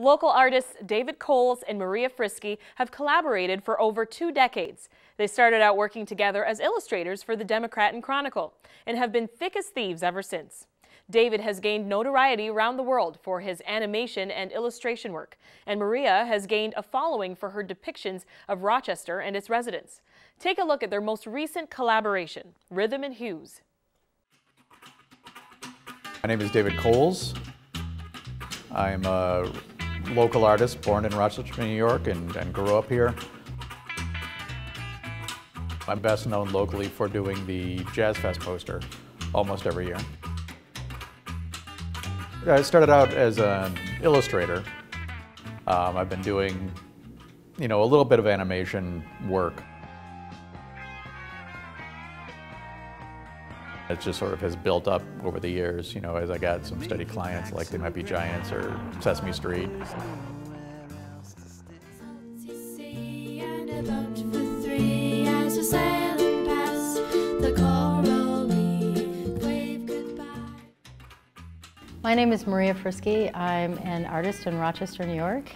Local artists David Cowles and Maria Friske have collaborated for over 2 decades. They started out working together as illustrators for the Democrat and Chronicle and have been thick as thieves ever since. David has gained notoriety around the world for his animation and illustration work, and Maria has gained a following for her depictions of Rochester and its residents. Take a look at their most recent collaboration, Rhythm and Hues. My name is David Cowles. I am a local artist born in Rochester, New York, and grew up here. I'm best known locally for doing the Jazz Fest poster almost every year. I started out as an illustrator. I've been doing, a little bit of animation work. It just sort of has built up over the years, as I got some steady clients, like they might be Giants or Sesame Street. My name is Maria Friske. I'm an artist in Rochester, New York.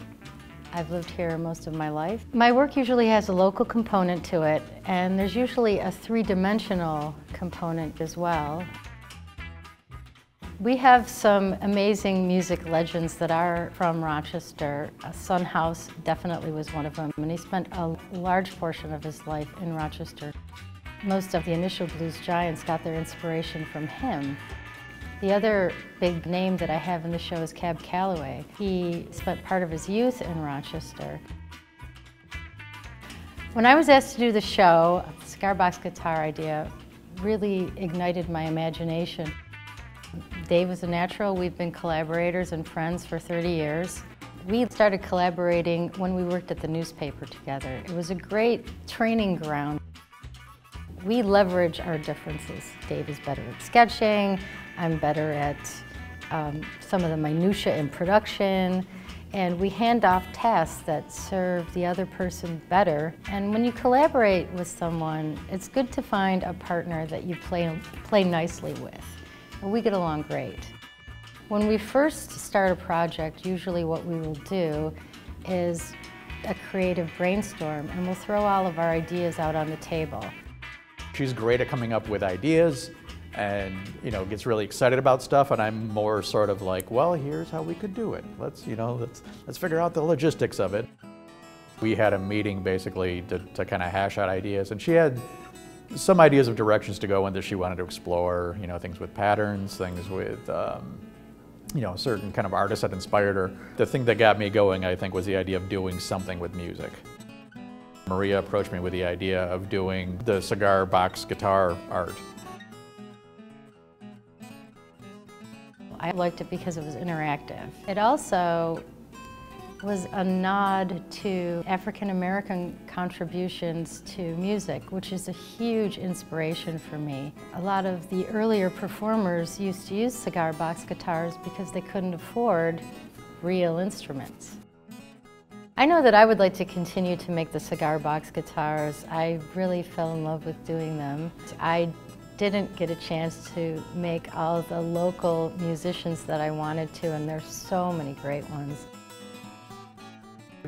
I've lived here most of my life. My work usually has a local component to it, and there's usually a 3-dimensional component as well. We have some amazing music legends that are from Rochester. Son House definitely was one of them, and he spent a large portion of his life in Rochester. Most of the initial blues Giants got their inspiration from him. The other big name that I have in the show is Cab Calloway. He spent part of his youth in Rochester. When I was asked to do the show, the Scarbox guitar idea really ignited my imagination. Dave is a natural. We've been collaborators and friends for 30 years. We started collaborating when we worked at the newspaper together. It was a great training ground. We leverage our differences. Dave is better at sketching, I'm better at some of the minutiae in production, and we hand off tasks that serve the other person better. And when you collaborate with someone, it's good to find a partner that you play nicely with. We get along great. When we first start a project, usually what we will do is a creative brainstorm, and we'll throw all of our ideas out on the table. She's great at coming up with ideas and, gets really excited about stuff, and I'm more sort of like, well, here's how we could do it. Let's figure out the logistics of it. We had a meeting basically to kind of hash out ideas, and she had some ideas of directions to go in that she wanted to explore, things with patterns, things with, certain kind of artists that inspired her. The thing that got me going, I think, was the idea of doing something with music. Maria approached me with the idea of doing the cigar box guitar art. I liked it because it was interactive. It also was a nod to African American contributions to music, which is a huge inspiration for me. A lot of the earlier performers used to use cigar box guitars because they couldn't afford real instruments. I know that I would like to continue to make the cigar box guitars. I really fell in love with doing them. I didn't get a chance to make all the local musicians that I wanted to, and there's so many great ones.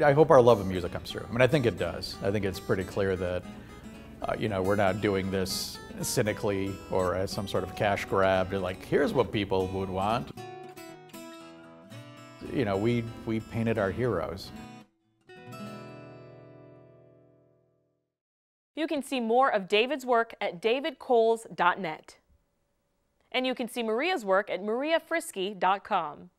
I hope our love of music comes through. I think it does. I think it's pretty clear that, we're not doing this cynically or as some sort of cash grab. They're like, here's what people would want. We painted our heroes. You can see more of David's work at davidcowles.net. And you can see Maria's work at mariafriske.com.